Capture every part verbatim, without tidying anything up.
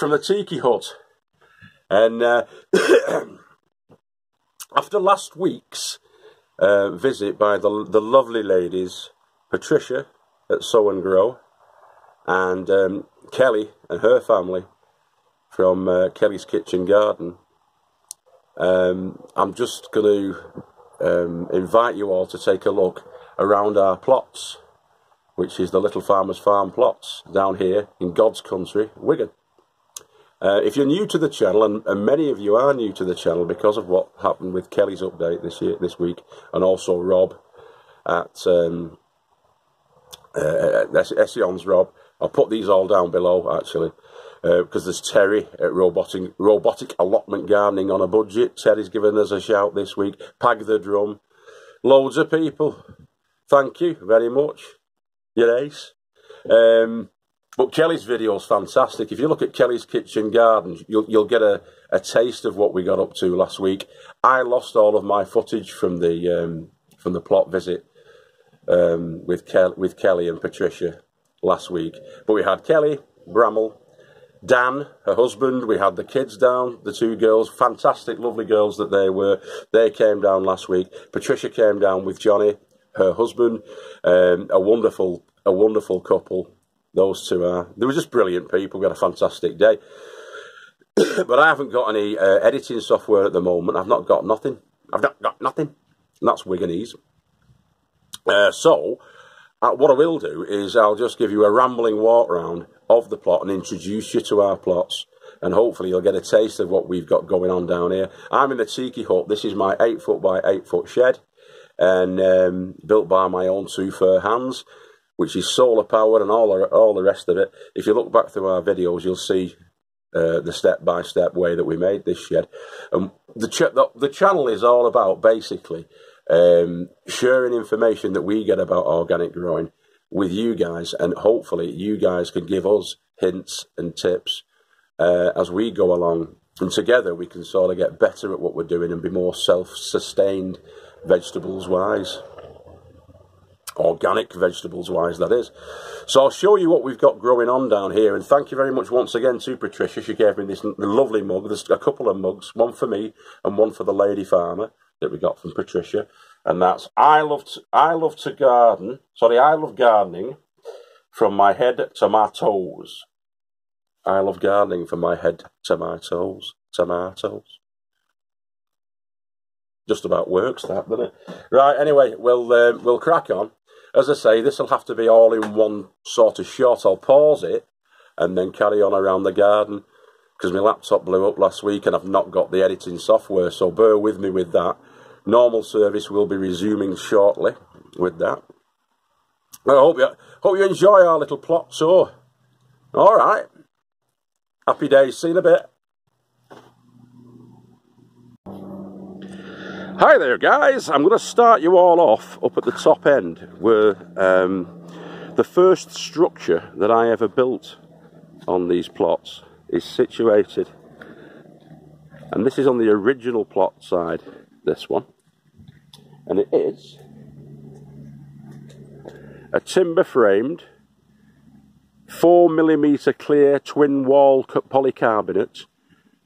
from a tiki hut. And uh, after last week's uh, visit by the, the lovely ladies, Patricia at Sew and Grow, and um, Kelly and her family from uh, Kelly's Kitchen Garden, um, I'm just going to um, invite you all to take a look around our plots, which is the Little Farmers Farm plots down here in God's country, Wigan. Uh, if you're new to the channel, and, and many of you are new to the channel because of what happened with Kelly's update this year, this week, and also Rob at um, uh, Ession's Rob. I'll put these all down below, actually, uh, because there's Terry at Robotic, Robotic Allotment Gardening on a Budget. Terry's given us a shout this week. Pag the Drum. Loads of people. Thank you very much. You're ace. Um, But Kelly's video is fantastic. If you look at Kelly's Kitchen Garden, you'll, you'll get a, a taste of what we got up to last week. I lost all of my footage from the um, from the plot visit um, with, Kel with Kelly and Patricia last week. But we had Kelly, Bramall, Dan, her husband. We had the kids down, the two girls. Fantastic, lovely girls that they were. They came down last week. Patricia came down with Johnny, her husband. Um, a wonderful, a wonderful couple. Those two are, they were just brilliant people. We had a fantastic day. But I haven't got any uh, editing software at the moment. I've not got nothing. I've not got nothing. And that's Wiganese. Uh, so, uh, what I will do is I'll just give you a rambling walk round of the plot and introduce you to our plots. And hopefully you'll get a taste of what we've got going on down here. I'm in the tiki hut. This is my eight foot by eight foot shed. And um, built by my own two fair hands, which is solar powered and all the, all the rest of it. If you look back through our videos, you'll see uh, the step-by-step way that we made this shed. And the, ch the, the channel is all about basically um, sharing information that we get about organic growing with you guys, and hopefully you guys can give us hints and tips uh, as we go along. And together we can sort of get better at what we're doing and be more self-sustained vegetables-wise. Organic vegetables wise, that is. So I'll show you what we've got growing on down here, and thank you very much once again to Patricia. She gave me this lovely mug. There's a couple of mugs, one for me and one for the lady farmer that we got from Patricia, and that's I love to, I love to garden, sorry, I love gardening from my head to my toes. I love gardening from my head to my toes, to my toes. Just about works that, doesn't it? Right, anyway, we'll, uh, we'll crack on. As I say, this will have to be all in one sort of shot. I'll pause it and then carry on around the garden because my laptop blew up last week and I've not got the editing software, so bear with me with that. Normal service will be resuming shortly with that. I hope you, hope you enjoy our little plot tour. All right. Happy days. See you in a bit. Hi there guys, I'm going to start you all off up at the top end where um, the first structure that I ever built on these plots is situated, and this is on the original plot side, this one, and it is a timber framed four millimeter clear twin wall polycarbonate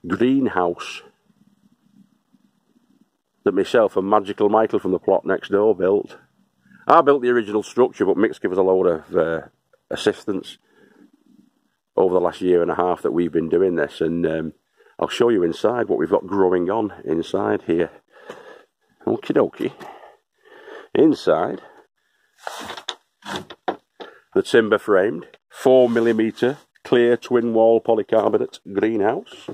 greenhouse that myself and Magical Michael from the plot next door built. I built the original structure, but Mick's given us a load of uh, assistance over the last year and a half that we've been doing this, and um, I'll show you inside what we've got growing on inside here. Okie dokie. Inside, the timber framed, four millimetre clear twin wall polycarbonate greenhouse.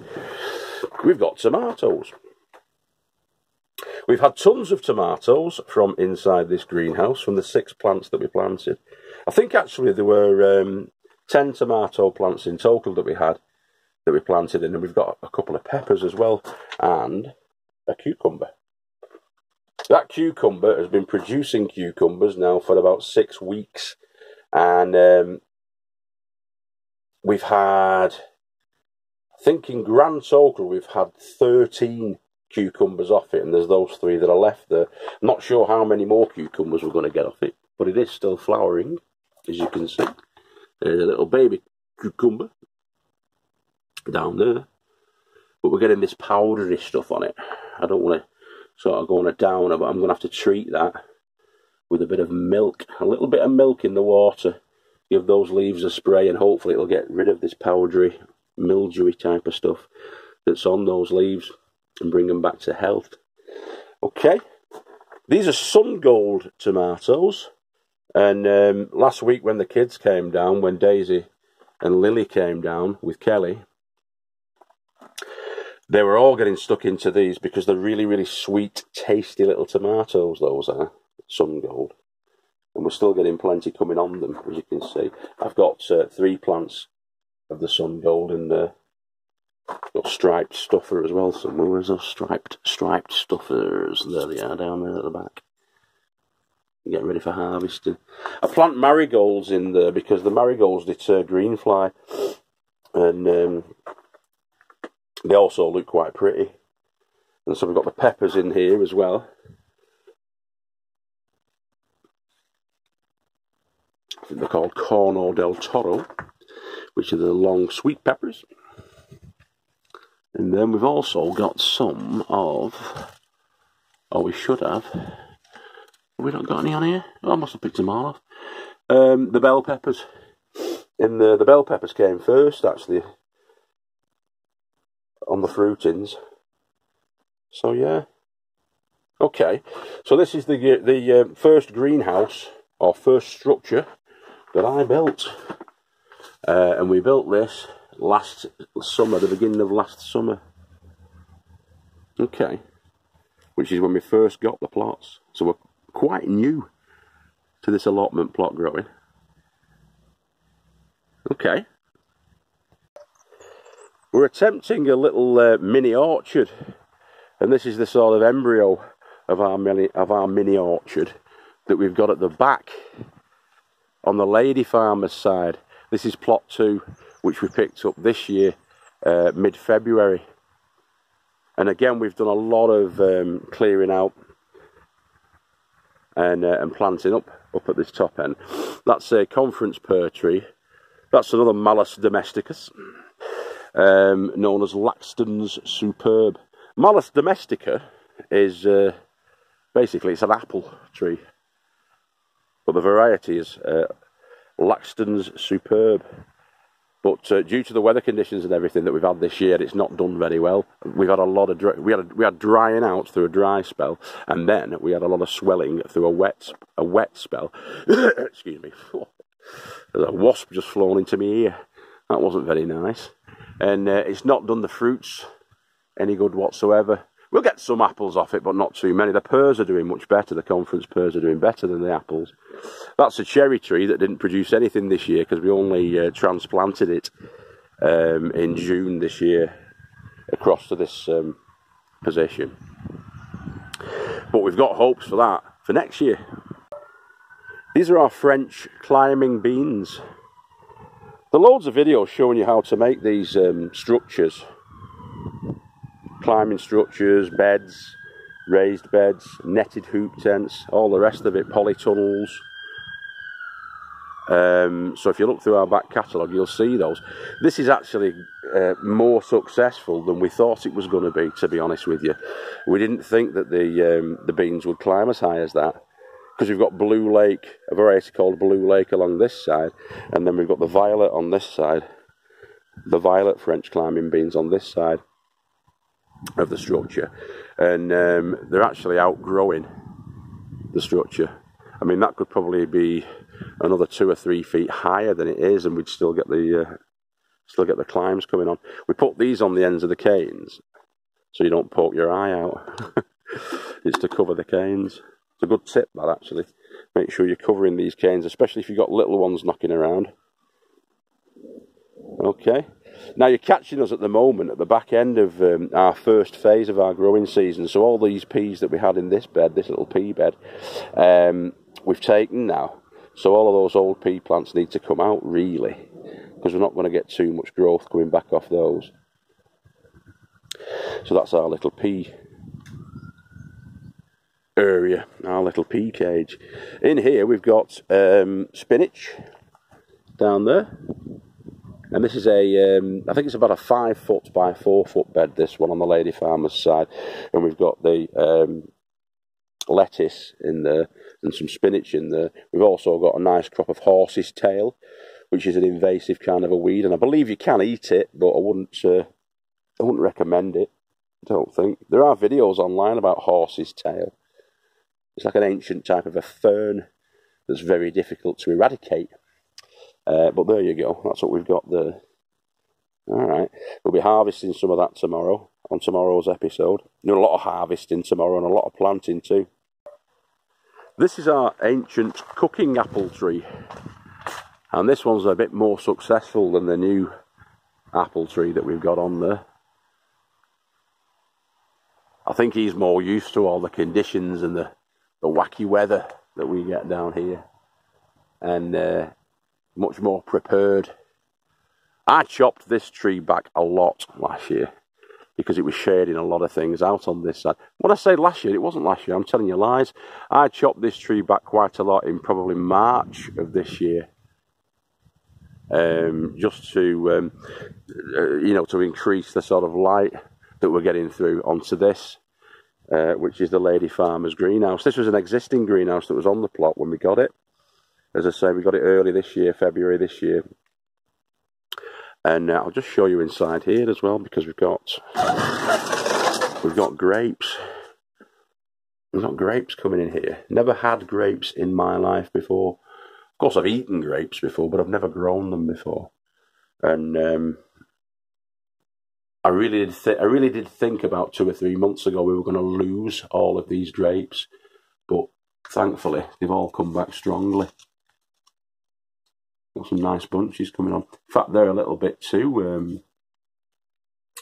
We've got tomatoes. We've had tons of tomatoes from inside this greenhouse, from the six plants that we planted. I think actually there were um, ten tomato plants in total that we had, that we planted in, and we've got a couple of peppers as well, and a cucumber. That cucumber has been producing cucumbers now for about six weeks, and um, we've had, I think in grand total, we've had thirteen cucumbers off it, and there's those three that are left there. I'm not sure how many more cucumbers we're going to get off it, but it is still flowering, as you can see. There's a little baby cucumber. down there. But we're getting this powdery stuff on it. I don't want to sort of go on a downer, but I'm going to have to treat that with a bit of milk, a little bit of milk in the water. Give those leaves a spray and hopefully it'll get rid of this powdery, mildewy type of stuff that's on those leaves and bring them back to health. Okay, these are Sun Gold tomatoes. And um, last week when the kids came down, when Daisy and Lily came down with Kelly, they were all getting stuck into these because they're really, really sweet, tasty little tomatoes, those are, Sun Gold. And we're still getting plenty coming on them, as you can see. I've got uh, three plants of the Sun Gold in there. Got striped stuffer as well somewhere. Where's those striped, striped stuffers? There they are, down there at the back. Getting ready for harvesting. I plant marigolds in there because the marigolds deter green fly, and um, they also look quite pretty. And so we've got the peppers in here as well. I think they're called Corno del Toro, which are the long sweet peppers. And then we've also got some of, or we should have, we not got any on here. Oh, I must have picked them all off. Um, the bell peppers. In the the bell peppers came first, actually, on the fruitings. So yeah. Okay. So this is the the um, first greenhouse or first structure that I built, uh, and we built this last summer, the beginning of last summer. Okay. Which is when we first got the plots. So we're quite new to this allotment plot growing. Okay. We're attempting a little uh, mini orchard, and this is the sort of embryo of our mini, of our mini orchard that we've got at the back on the lady farmer's side. This is plot two, which we picked up this year, uh, mid-February. And again, we've done a lot of um, clearing out And, uh, and planting up up at this top end. That's a conference pear tree. That's another Malus domestica, um, known as Laxton's Superb. Malus domestica is uh, basically it's an apple tree, but the variety is uh, Laxton's Superb. But uh, due to the weather conditions and everything that we've had this year, it's not done very well. We've had a lot of dry, we had we had drying out through a dry spell, and then we had a lot of swelling through a wet a wet spell. Excuse me. There's a wasp just flown into my ear. That wasn't very nice, and uh, it's not done the fruits any good whatsoever. We'll get some apples off it, but not too many. The pears are doing much better. The conference pears are doing better than the apples. That's a cherry tree that didn't produce anything this year because we only uh, transplanted it um, in June this year across to this um, position. But we've got hopes for that for next year. These are our French climbing beans. There are loads of videos showing you how to make these um, structures. Climbing structures, beds, raised beds, netted hoop tents, all the rest of it, polytunnels. Um, so if you look through our back catalogue, you'll see those. This is actually uh, more successful than we thought it was going to be, to be honest with you. We didn't think that the, um, the beans would climb as high as that, because we've got Blue Lake, a variety called Blue Lake along this side, and then we've got the violet on this side, the violet French climbing beans on this side of the structure, and um, they're actually outgrowing the structure. I mean, that could probably be another two or three feet higher than it is, and we'd still get the uh, still get the climbs coming on. We put these on the ends of the canes, so you don't poke your eye out. It's to cover the canes. It's a good tip, that, actually. Make sure you're covering these canes, especially if you've got little ones knocking around. Okay. Now you're catching us at the moment at the back end of um, our first phase of our growing season. So all these peas that we had in this bed, this little pea bed, um, we've taken now. So all of those old pea plants need to come out, really, because we're not going to get too much growth coming back off those. So that's our little pea area, our little pea cage. In here we've got um, spinach down there. And this is a, um, I think it's about a five foot by four foot bed, this one, on the lady farmer's side. And we've got the um, lettuce in there and some spinach in there. We've also got a nice crop of horse's tail, which is an invasive kind of a weed. And I believe you can eat it, but I wouldn't, uh, I wouldn't recommend it, I don't think. There are videos online about horse's tail. It's like an ancient type of a fern that's very difficult to eradicate. Uh, but there you go, that's what we've got there. All right, we'll be harvesting some of that tomorrow, on tomorrow's episode. Doing a lot of harvesting tomorrow and a lot of planting too. This is our ancient cooking apple tree. And this one's a bit more successful than the new apple tree that we've got on there. I think he's more used to all the conditions and the, the wacky weather that we get down here. And uh, much more prepared. I chopped this tree back a lot last year because it was shading a lot of things out on this side. When I say last year, it wasn't last year, I'm telling you lies. I chopped this tree back quite a lot in probably March of this year. Um, just to, um, uh, you know, to increase the sort of light that we're getting through onto this, uh, which is the lady farmer's greenhouse. This was an existing greenhouse that was on the plot when we got it. As I say, we got it early this year, February this year. And uh, I'll just show you inside here as well, because we've got, we've got grapes. We've got grapes coming in here. Never had grapes in my life before. Of course, I've eaten grapes before, but I've never grown them before. And um, I really did th I really did think about two or three months ago we were going to lose all of these grapes. But thankfully, they've all come back strongly. Got some nice bunches coming on. In fact, they're a little bit too um,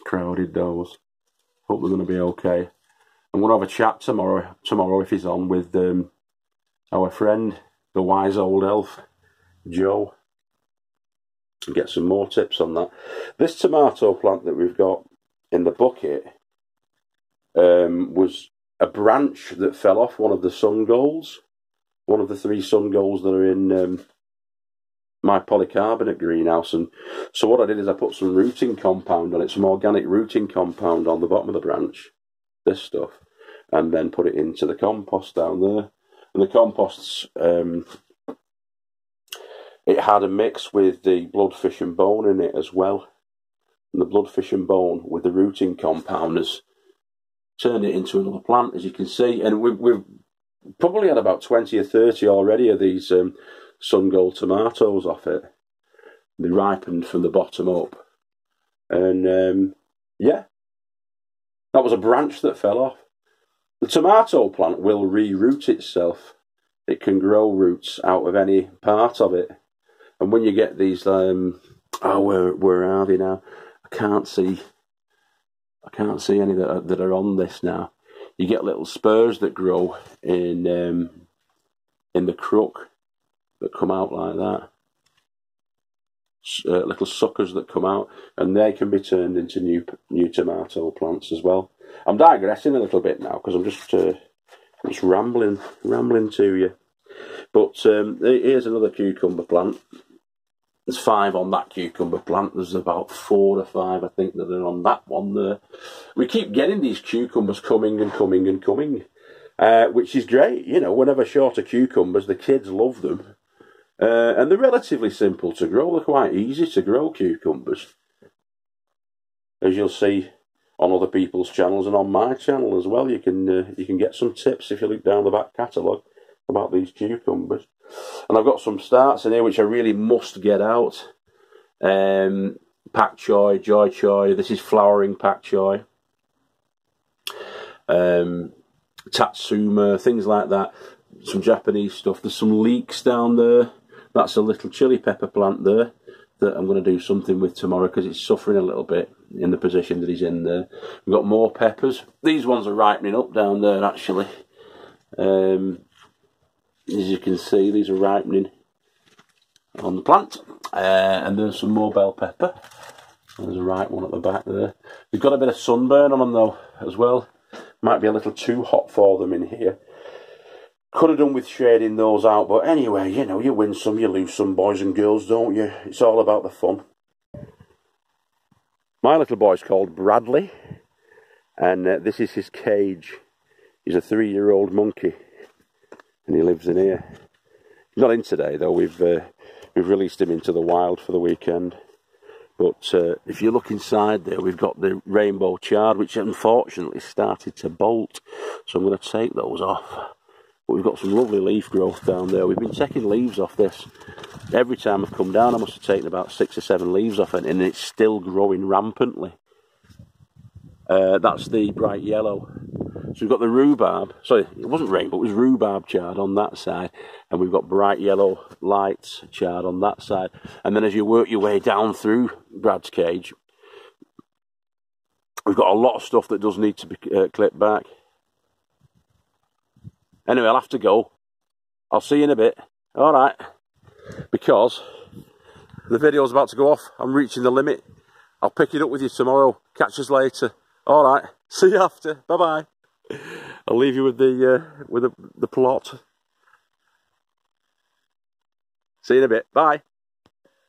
crowded, those. Hope they're going to be okay. I'm going to have a chat tomorrow, tomorrow if he's on, with um, our friend, the wise old elf, Joe. And get some more tips on that. This tomato plant that we've got in the bucket um, was a branch that fell off one of the sun golds, one of the three sun golds that are in... Um, my polycarbonate greenhouse. And so what I did is I put some rooting compound on it, some organic rooting compound on the bottom of the branch, this stuff, and then put it into the compost down there. And the compost's um it had a mix with the bloodfish and bone in it as well, and the bloodfish and bone with the rooting compound has turned it into another plant, as you can see. And we've, we've probably had about twenty or thirty already of these um Sun Gold tomatoes off it. They ripened from the bottom up. And um, yeah, that was a branch that fell off. The tomato plant will re-root itself. It can grow roots out of any part of it. And when you get these, um, oh, where, where are they now? I can't see, I can't see any that are, that are on this now. You get little spurs that grow in, um, in the crook, that come out like that, uh, little suckers that come out, and they can be turned into new new tomato plants as well. I'm digressing a little bit now because I'm just uh, just rambling rambling to you. But um, here's another cucumber plant. There's five on that cucumber plant. There's about four or five, I think, that are on that one there. We keep getting these cucumbers coming and coming and coming, uh, which is great. You know, we're never short of cucumbers. The kids love them. Uh, and they're relatively simple to grow. They're quite easy to grow, cucumbers, as you'll see on other people's channels and on my channel as well. You can uh, you can get some tips if you look down the back catalogue about these cucumbers. And I've got some starts in here which I really must get out. Um, pak choy, joy choy. This is flowering pak choy. Um, tatsuma, things like that. Some Japanese stuff. There's some leeks down there. That's a little chili pepper plant there that I'm going to do something with tomorrow because it's suffering a little bit in the position that he's in there. We've got more peppers. These ones are ripening up down there, actually. Um, as you can see, these are ripening on the plant. Uh, and there's some more bell pepper. There's a ripe one at the back there. They've got a bit of sunburn on them, though, as well. Might be a little too hot for them in here. Could have done with shading those out, but anyway, you know, you win some, you lose some, boys and girls, don't you? It's all about the fun. My little boy's called Bradley, and uh, this is his cage. He's a three-year-old monkey, and he lives in here. He's not in today, though. We've uh, we've released him into the wild for the weekend. But uh, if you look inside there, we've got the rainbow chard, which unfortunately started to bolt. So I'm going to take those off. But we've got some lovely leaf growth down there. We've been taking leaves off this. Every time I've come down, I must have taken about six or seven leaves off it, and it's still growing rampantly. Uh, that's the bright yellow. So we've got the rhubarb. Sorry, it wasn't rainbow, it was rhubarb chard on that side. And we've got bright yellow lights chard on that side. And then as you work your way down through Brad's cage, we've got a lot of stuff that does need to be uh, clipped back. Anyway, I'll have to go. I'll see you in a bit. All right. Because the video's about to go off. I'm reaching the limit. I'll pick it up with you tomorrow. Catch us later. All right. See you after. Bye-bye. I'll leave you with the uh, with the, the plot. See you in a bit. Bye.